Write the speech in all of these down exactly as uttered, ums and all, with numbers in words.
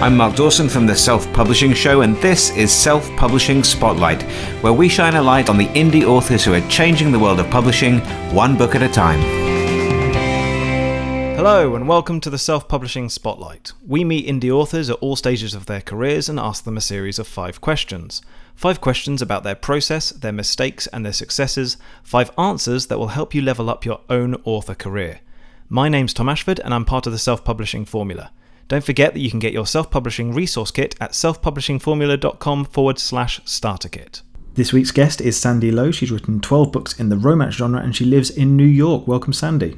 I'm Mark Dawson from The Self-Publishing Show, and this is Self-Publishing Spotlight, where we shine a light on the indie authors who are changing the world of publishing, one book at a time. Hello, and welcome to The Self-Publishing Spotlight. We meet indie authors at all stages of their careers and ask them a series of five questions. Five questions about their process, their mistakes, and their successes. Five answers that will help you level up your own author career. My name's Tom Ashford, and I'm part of the Self-Publishing Formula. Don't forget that you can get your self-publishing resource kit at self publishing formula dot com forward slash starter kit. This week's guest is Sandy Lowe. She's written twelve books in the romance genre, and she lives in New York. Welcome, Sandy.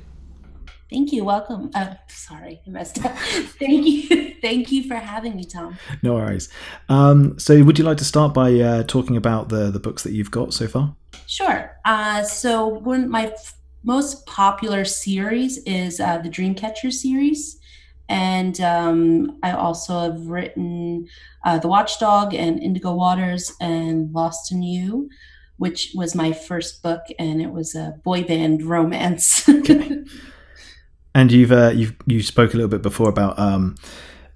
Thank you. Welcome. Uh, sorry, I messed up. Thank you. Thank you for having me, Tom. No worries. Um, so would you like to start by uh, talking about the, the books that you've got so far? Sure. Uh, so one of my most popular series is uh, the Dreamcatcher series. And um, I also have written uh, The Watchdog and Indigo Waters and Lost in You, which was my first book, and it was a boy band romance. Okay. And you've uh, you've you spoke a little bit before about um,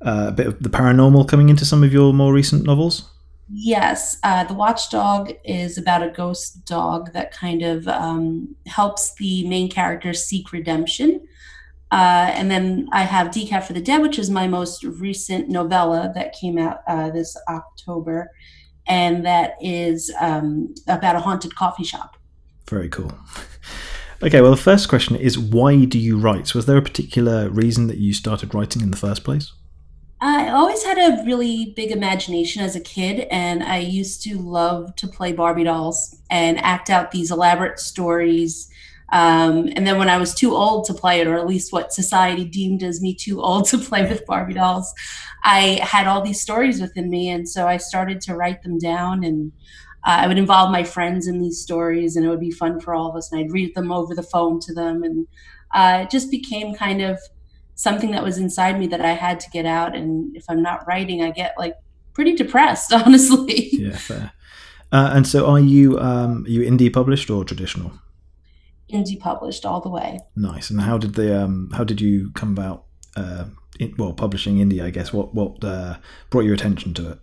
uh, a bit of the paranormal coming into some of your more recent novels. Yes, uh, The Watchdog is about a ghost dog that kind of um, helps the main character seek redemption. Uh, and then I have Decaf for the Dead, which is my most recent novella that came out uh, this October. And that is um, about a haunted coffee shop. Very cool. Okay, well, the first question is, why do you write? Was there a particular reason that you started writing in the first place? I always had a really big imagination as a kid, and I used to love to play Barbie dolls and act out these elaborate stories. Um, and then when I was too old to play it, or at least what society deemed as me too old to play with Barbie dolls, I had all these stories within me. And so I started to write them down, and uh, I would involve my friends in these stories, and it would be fun for all of us. And I'd read them over the phone to them. And uh, it just became kind of something that was inside me that I had to get out. And if I'm not writing, I get like pretty depressed, honestly. Yeah, fair. Uh, and so are you, um, are you indie published or traditional? Indie published all the way. Nice. And how did the um how did you come about uh in, well publishing indie, I guess? What what uh brought your attention to it?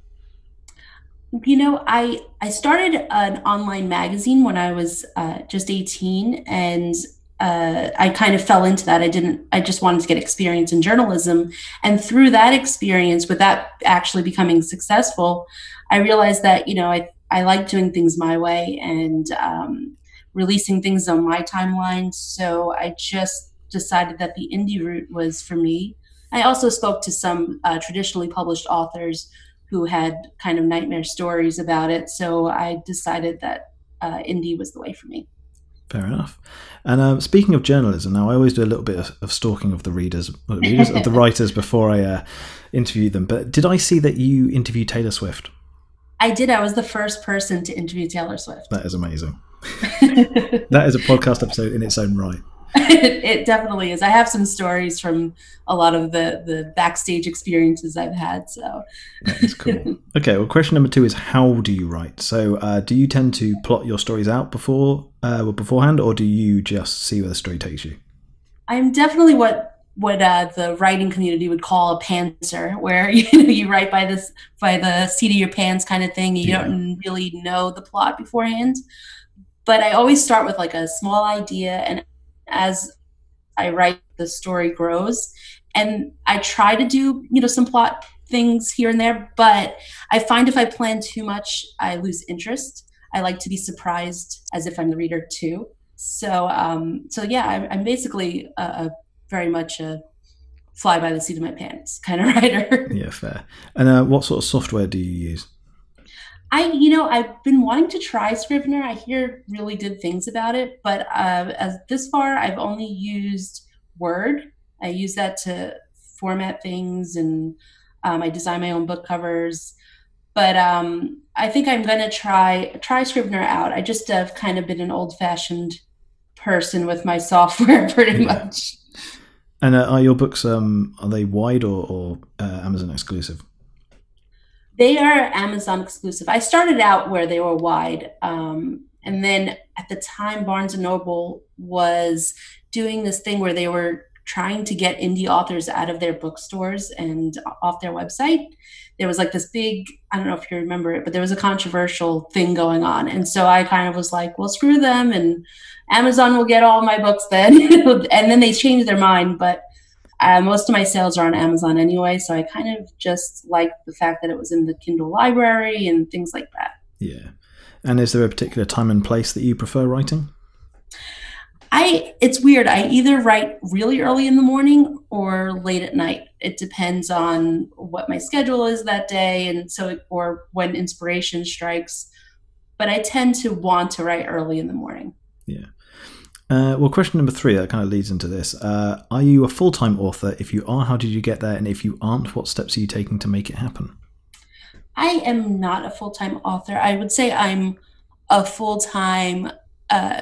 You know, I I started an online magazine when I was uh just eighteen, and uh I kind of fell into that. I didn't I just wanted to get experience in journalism, and through that experience, with that actually becoming successful, I realized that, you know, I I like doing things my way, and um releasing things on my timeline. So I just decided that the indie route was for me. I also spoke to some uh, traditionally published authors who had kind of nightmare stories about it. So I decided that uh, indie was the way for me. Fair enough. And uh, speaking of journalism, now I always do a little bit of, of stalking of the readers, well, readers of the writers before I uh, interview them. But did I see that you interviewed Taylor Swift? I did. I was the first person to interview Taylor Swift. That is amazing. That is a podcast episode in its own right. It, it definitely is. I have some stories from a lot of the, the backstage experiences I've had. So that is cool. Okay, well, question number two is, how do you write? So uh, do you tend to plot your stories out before uh, well, beforehand, or do you just see where the story takes you? I'm definitely what what uh, the writing community would call a pantser, where you know, you write by this by the seat of your pants kind of thing. You yeah. don't really know the plot beforehand. But I always start with like a small idea, and as I write, the story grows. And I try to do, you know, some plot things here and there, but I find if I plan too much, I lose interest. I like to be surprised, as if I'm the reader too. So, um, so yeah, I'm, I'm basically a, a very much a fly by the seat of my pants kind of writer. Yeah, fair. And uh, what sort of software do you use? I, you know, I've been wanting to try Scrivener. I hear really good things about it, but uh, as this far, I've only used Word. I use that to format things, and um, I design my own book covers. But um, I think I'm going to try try Scrivener out. I just have kind of been an old-fashioned person with my software, pretty yeah. much. And uh, are your books um, are they wide or, or uh, Amazon exclusive? They are Amazon exclusive. I started out where they were wide. Um, and then at the time, Barnes and Noble was doing this thing where they were trying to get indie authors out of their bookstores and off their website. There was like this big, I don't know if you remember it, but there was a controversial thing going on. And so I kind of was like, well, screw them, and Amazon will get all my books then. And then they changed their mind. But uh, most of my sales are on Amazon anyway. So I kind of just liked the fact that it was in the Kindle library and things like that. Yeah. And is there a particular time and place that you prefer writing? I, it's weird. I either write really early in the morning or late at night. It depends on what my schedule is that day, and so, or when inspiration strikes. But I tend to want to write early in the morning. Yeah. Uh, well, question number three, that kind of leads into this. Uh, are you a full-time author? If you are, how did you get there? And if you aren't, what steps are you taking to make it happen? I am not a full-time author. I would say I'm a full-time uh,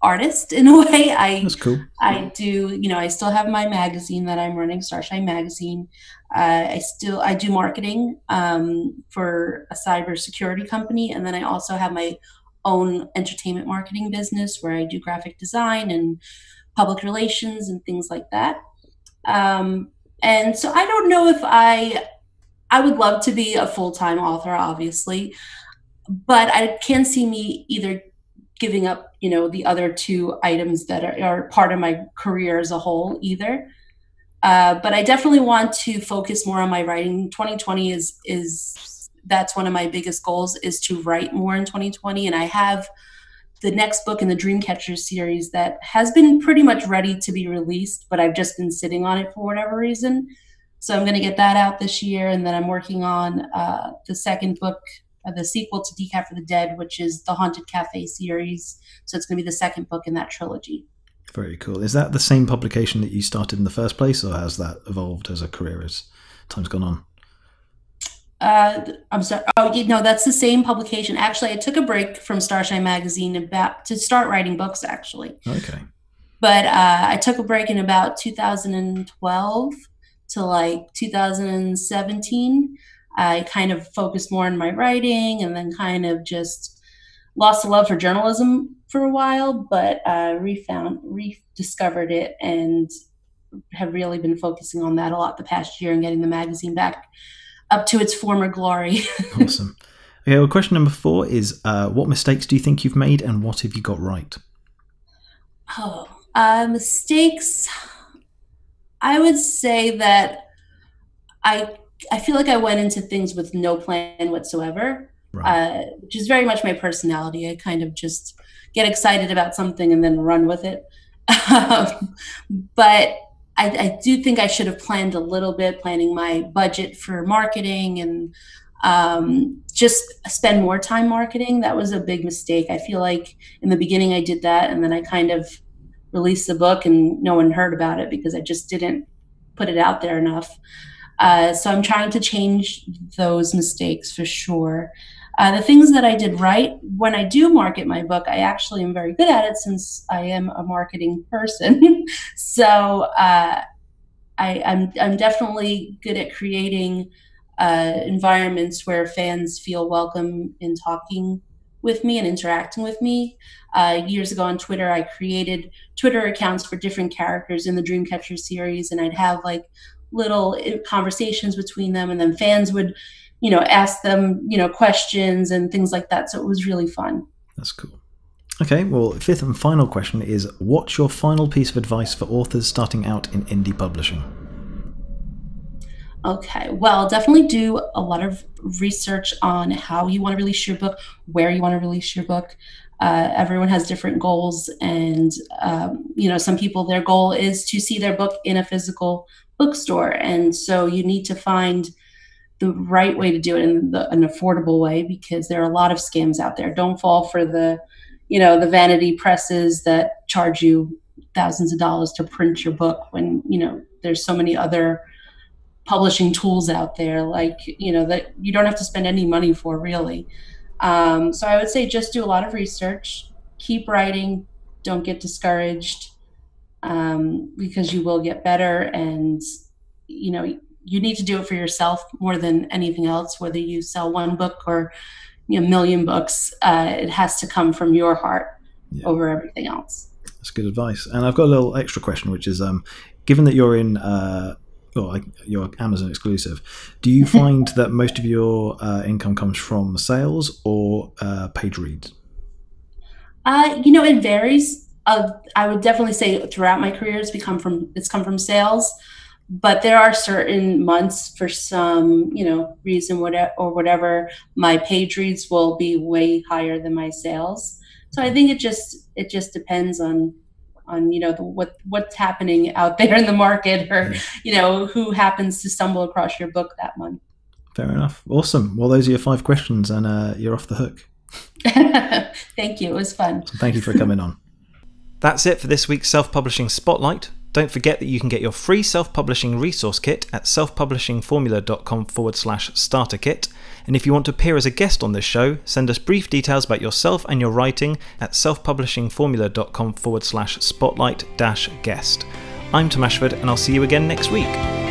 artist in a way. I, That's cool. I do, you know, I still have my magazine that I'm running, Starshine Magazine. Uh, I still, I do marketing um, for a cybersecurity company. And then I also have my own entertainment marketing business where I do graphic design and public relations and things like that. Um, and so I don't know if I... I would love to be a full-time author, obviously, but I can see me either giving up, you know, the other two items that are, are part of my career as a whole either. Uh, but I definitely want to focus more on my writing. twenty twenty is, is that's one of my biggest goals, is to write more in twenty twenty. And I have the next book in the Dreamcatcher series that has been pretty much ready to be released, but I've just been sitting on it for whatever reason. So I'm going to get that out this year, and then I'm working on uh, the second book, uh, the sequel to Decaf for the Dead, which is the Haunted Cafe series. So it's going to be the second book in that trilogy. Very cool. Is that the same publication that you started in the first place, or has that evolved as a career as time's gone on? Uh, I'm sorry. Oh, you know, that's the same publication. Actually, I took a break from Starshine Magazine about to start writing books, actually. Okay. But uh, I took a break in about two thousand twelve. To like two thousand seventeen, I kind of focused more on my writing, and then kind of just lost the love for journalism for a while, but I uh, refound, rediscovered it, and have really been focusing on that a lot the past year and getting the magazine back up to its former glory. Awesome. Okay, well, question number four is, uh, what mistakes do you think you've made, and what have you got right? Oh, uh, mistakes... I would say that I I feel like I went into things with no plan whatsoever, right. uh, which is very much my personality. I kind of just get excited about something and then run with it. um, but I, I do think I should have planned a little bit, planning my budget for marketing and um, just spend more time marketing. That was a big mistake. I feel like in the beginning I did that, and then I kind of released the book and no one heard about it because I just didn't put it out there enough. Uh, so I'm trying to change those mistakes for sure. Uh, the things that I did right, when I do market my book, I actually am very good at it since I am a marketing person. so uh, I, I'm, I'm definitely good at creating uh, environments where fans feel welcome in talking with me and interacting with me. Uh, years ago on Twitter, I created Twitter accounts for different characters in the Dreamcatcher series, and I'd have like little conversations between them, and then fans would, you know, ask them, you know, questions and things like that. So it was really fun. That's cool. Okay, well, fifth and final question is, what's your final piece of advice for authors starting out in indie publishing? Okay, well, definitely do a lot of research on how you want to release your book, where you want to release your book. Uh, everyone has different goals, and um, you know, some people, their goal is to see their book in a physical bookstore, and so you need to find the right way to do it in the, an affordable way, because there are a lot of scams out there. Don't fall for the, you know, the vanity presses that charge you thousands of dollars to print your book when, you know, there's so many other publishing tools out there, like, you know, that you don't have to spend any money for, really. Um, so I would say just do a lot of research, keep writing, don't get discouraged, um, because you will get better, and, you know, you need to do it for yourself more than anything else, whether you sell one book or you know, a million books. Uh, it has to come from your heart yeah. over everything else. That's good advice. And I've got a little extra question, which is, um, given that you're in, uh, or like you're Amazon exclusive, do you find that most of your uh, income comes from sales or uh, page reads? Uh, you know, it varies. Uh, I would definitely say throughout my career, it's become from it's come from sales. But there are certain months, for some, you know, reason whatever, or whatever, my page reads will be way higher than my sales. So I think it just it just depends on on you know the, what what's happening out there in the market, or you know who happens to stumble across your book that month. Fair enough. Awesome. Well, those are your five questions, and uh, you're off the hook. Thank you. It was fun. So thank you for coming on. That's it for this week's Self-Publishing Spotlight. Don't forget that you can get your free self-publishing resource kit at self publishing formula dot com forward slash starter kit. And if you want to appear as a guest on this show, send us brief details about yourself and your writing at self publishing formula dot com forward slash spotlight dash guest. I'm Tom Ashford, and I'll see you again next week.